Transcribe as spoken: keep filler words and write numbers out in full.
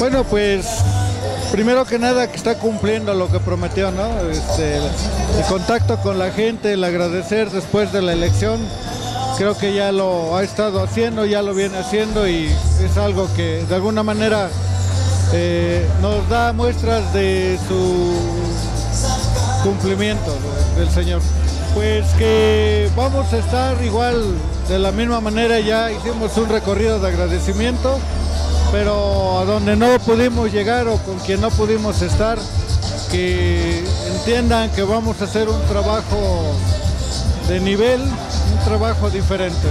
Bueno, pues primero que nada que está cumpliendo lo que prometió, ¿no? Este, el contacto con la gente, el agradecer después de la elección, creo que ya lo ha estado haciendo, ya lo viene haciendo y es algo que de alguna manera eh, nos da muestras de su cumplimiento del señor. Pues que vamos a estar igual, de la misma manera ya hicimos un recorrido de agradecimiento, pero a donde no pudimos llegar o con quien no pudimos estar, que entiendan que vamos a hacer un trabajo de nivel, un trabajo diferente.